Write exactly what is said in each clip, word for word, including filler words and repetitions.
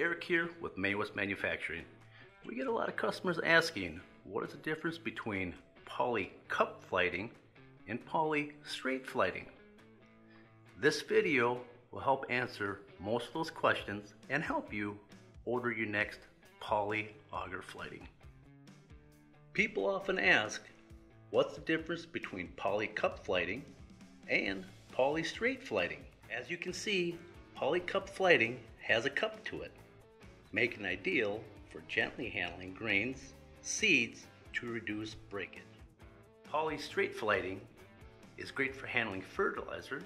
Eric here with May Wes Manufacturing. We get a lot of customers asking, what is the difference between poly cup flighting and poly straight flighting? This video will help answer most of those questions and help you order your next poly auger flighting. People often ask, what's the difference between poly cup flighting and poly straight flighting? As you can see, poly cup flighting has a cup to it, making ideal for gently handling grains, seeds to reduce breakage. Poly straight flighting is great for handling fertilizer,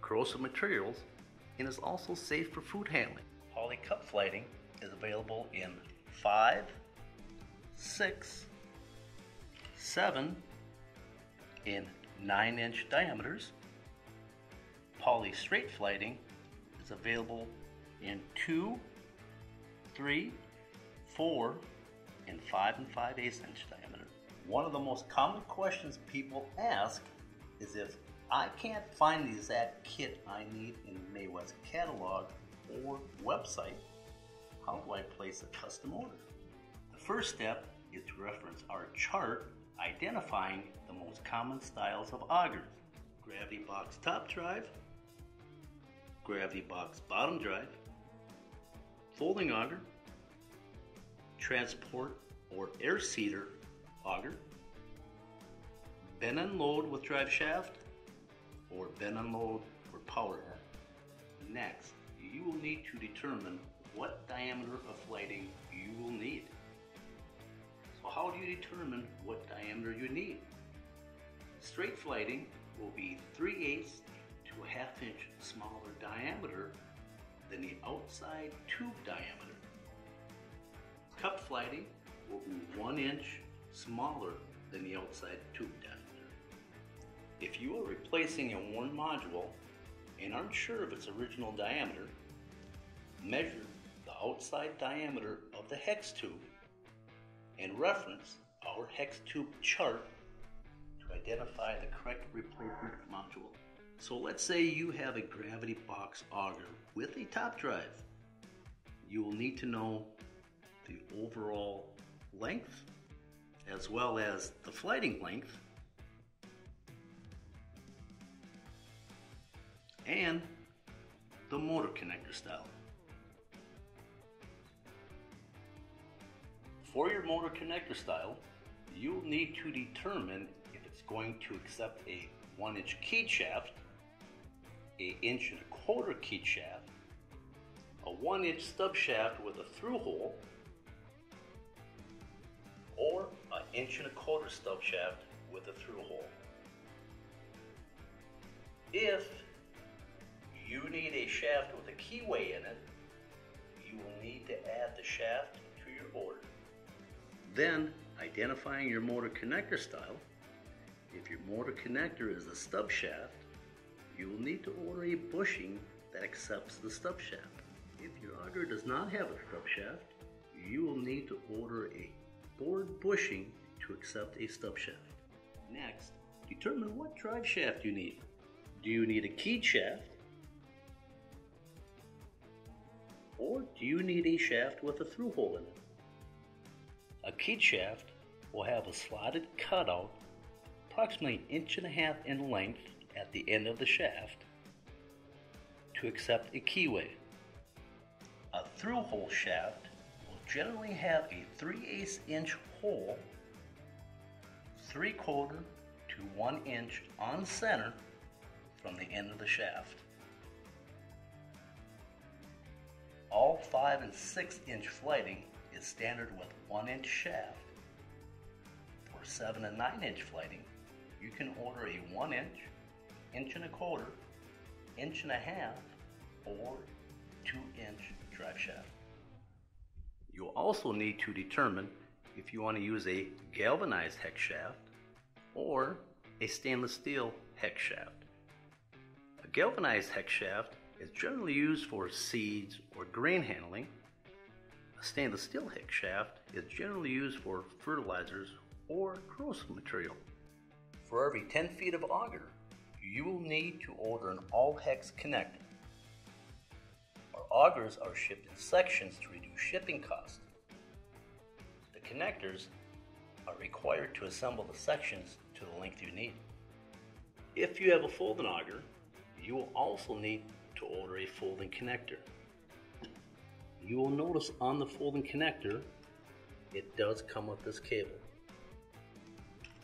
corrosive materials, and is also safe for food handling. Poly cup flighting is available in five, six, seven, and nine inch diameters. Poly straight flighting is available in two, three, four, and five and five eighths inch diameter. One of the most common questions people ask is, if I can't find the exact kit I need in the May Wes catalog or website, how do I place a custom order? The first step is to reference our chart identifying the most common styles of augers: gravity box top drive, gravity box bottom drive, folding auger, transport or air seeder auger, bend and load with drive shaft, or bend and load for power arm. Next, you will need to determine what diameter of flighting you will need. So how do you determine what diameter you need? Straight flighting will be three eighths to a half inch smaller diameter than the outside tube diameter. Cup flighting will be one inch smaller than the outside tube diameter. If you are replacing a worn module and aren't sure of its original diameter, measure the outside diameter of the hex tube and reference our hex tube chart to identify the correct replacement module. So let's say you have a gravity box auger with a top drive. You will need to know the overall length as well as the flighting length and the motor connector style. For your motor connector style, you'll need to determine if it's going to accept a one inch keyed shaft, an inch and a quarter keyed shaft, a one inch stub shaft with a through hole, or an inch and a quarter stub shaft with a through hole. If you need a shaft with a keyway in it, you will need to add the shaft to your order. Then, identifying your motor connector style, if your motor connector is a stub shaft, you will need to order a bushing that accepts the stub shaft. If your auger does not have a stub shaft, you will need to order a bored bushing to accept a stub shaft. Next, determine what drive shaft you need. Do you need a keyed shaft? Or do you need a shaft with a through hole in it? A keyed shaft will have a slotted cutout approximately an inch and a half in length at the end of the shaft to accept a keyway. A through hole shaft will generally have a three eighths inch hole, three quarter to one inch on center from the end of the shaft. All five and six inch flighting is standard with one inch shaft. For seven and nine inch flighting, you can order a one inch, inch and a quarter, inch and a half, or two inch drive shaft. You'll also need to determine if you want to use a galvanized hex shaft or a stainless steel hex shaft. A galvanized hex shaft is generally used for seeds or grain handling. A stainless steel hex shaft is generally used for fertilizers or corrosive material. For every ten feet of auger, you will need to order an all hex connector. Our augers are shipped in sections to reduce shipping costs. The connectors are required to assemble the sections to the length you need. If you have a folding auger, you will also need to order a folding connector. You will notice on the folding connector, it does come with this cable.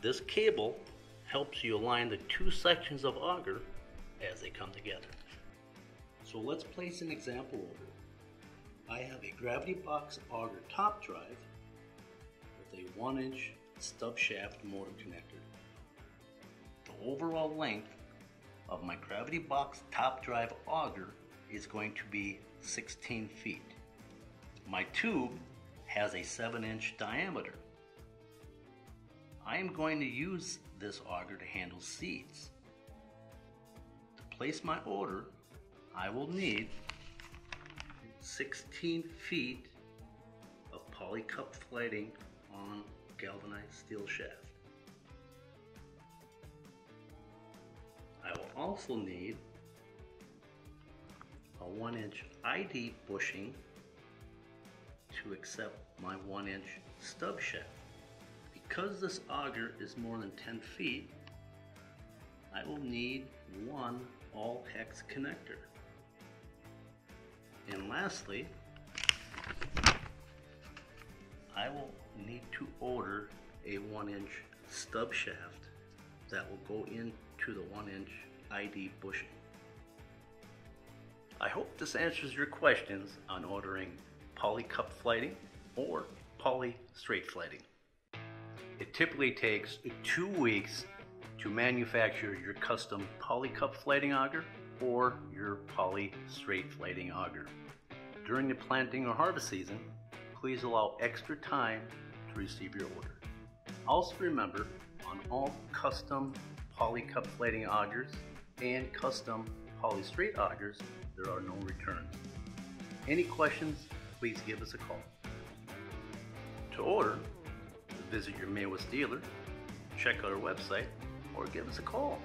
This cable helps you align the two sections of auger as they come together. So let's place an example order. I have a gravity box auger top drive with a one inch stub shaft motor connector. The overall length of my gravity box top drive auger is going to be sixteen feet. My tube has a seven inch diameter. I am going to use this auger to handle seeds. To place my order, I will need sixteen feet of polycup flighting on galvanized steel shaft. I will also need a one inch I D bushing to accept my one inch stub shaft. Because this auger is more than ten feet, I will need one all-hex connector. And lastly, I will need to order a one inch stub shaft that will go into the one inch I D bushing. I hope this answers your questions on ordering poly cup flighting or poly straight flighting. It typically takes two weeks to manufacture your custom poly cup flighting auger or your poly straight flighting auger. During the planting or harvest season, please allow extra time to receive your order. Also remember, on all custom poly cup flighting augers and custom poly straight augers, there are no returns. Any questions, please give us a call. To order, visit your May Wes dealer, check out our website, or give us a call.